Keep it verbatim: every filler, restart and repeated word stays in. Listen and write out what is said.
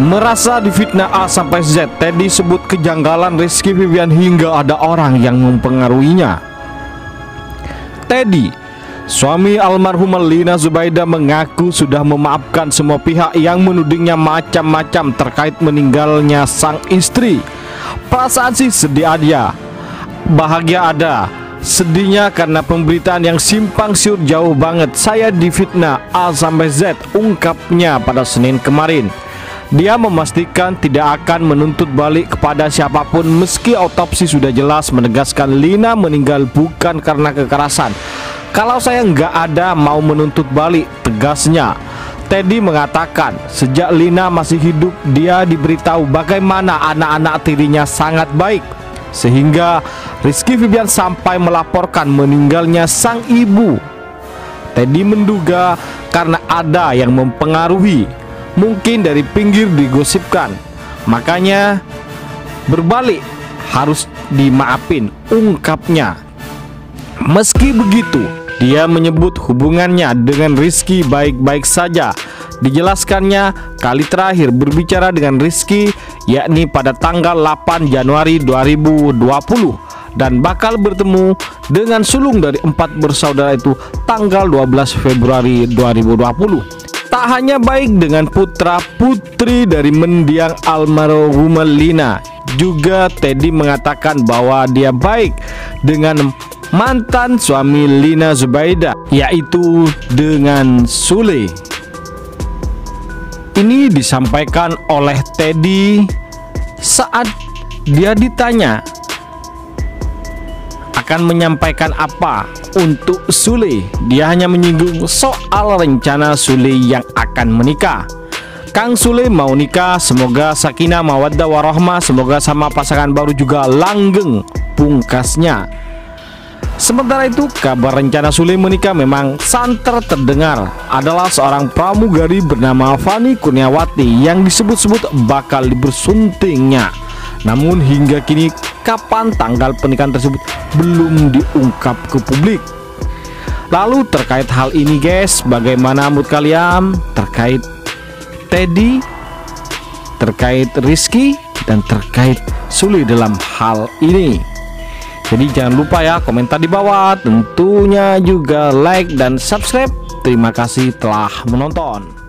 Merasa difitnah A sampai Z, Teddy sebut kejanggalan Rizky Febian hingga ada orang yang mempengaruhinya. Teddy, suami almarhum Alina Zubaida, mengaku sudah memaafkan semua pihak yang menudingnya macam-macam terkait meninggalnya sang istri. Perasaan sih sedih aja, bahagia ada. Sedihnya karena pemberitaan yang simpang siur jauh banget. Saya difitnah A sampai Z, ungkapnya pada Senin kemarin. Dia memastikan tidak akan menuntut balik kepada siapapun meski autopsi sudah jelas menegaskan Lina meninggal bukan karena kekerasan. Kalau saya nggak ada mau menuntut balik, tegasnya. Teddy mengatakan sejak Lina masih hidup dia diberitahu bagaimana anak-anak tirinya sangat baik, sehingga Rizky Febian sampai melaporkan meninggalnya sang ibu. Teddy menduga karena ada yang mempengaruhi, mungkin dari pinggir digosipkan, makanya berbalik harus dimaafin, ungkapnya. Meski begitu, dia menyebut hubungannya dengan Rizky baik-baik saja. Dijelaskannya kali terakhir berbicara dengan Rizky yakni pada tanggal delapan Januari dua ribu dua puluh, dan bakal bertemu dengan sulung dari empat bersaudara itu tanggal dua belas Februari dua ribu dua puluh. Tak hanya baik dengan putra-putri dari mendiang almarhum Lina, juga Teddy mengatakan bahwa dia baik dengan mantan suami Lina Zubaida, yaitu dengan Sule. Ini disampaikan oleh Teddy saat dia ditanya akan menyampaikan apa untuk Sule. Dia hanya menyinggung soal rencana Sule yang akan menikah. Kang Sule mau nikah, semoga sakinah mawaddah warahmah, semoga sama pasangan baru juga langgeng, pungkasnya. Sementara itu, kabar rencana Sule menikah memang santer terdengar. Adalah seorang pramugari bernama Fanny Kurniawati yang disebut-sebut bakal dibersuntingnya. Namun hingga kini kapan tanggal pernikahan tersebut belum diungkap ke publik. Lalu terkait hal ini guys, bagaimana menurut kalian terkait Teddy, terkait Rizky, dan terkait Sule dalam hal ini? Jadi jangan lupa ya komentar di bawah, tentunya juga like dan subscribe. Terima kasih telah menonton.